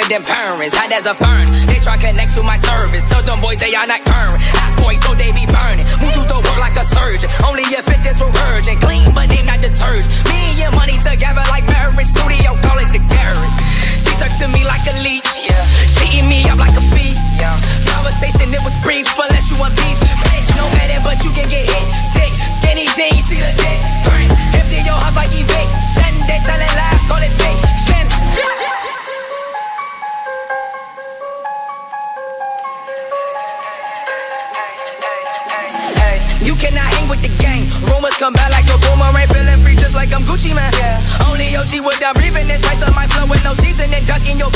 thicker than parents, hot as a fern. They try connect to my service, tell them boys they are not current. Hot boys, so they be burning, move through the world like a surgeon. Only if it is virgin, clean but they not deterred. Me and your money together like marriage, studio call it the garret. She stuck to me like a leech, she eat me up like a feast. Conversation, it was brief, unless you want beef. Bitch, no matter, but you can get hit. Stick, skinny jeans, see the dick print. Empty your house like eviction, they telling lies, call it fiction. You cannot hang with the gang. Rumors come back like a boomerang. Feeling free just like I'm Gucci man. Only OG without breathing. This price of my flow with no seasoning. Ducking your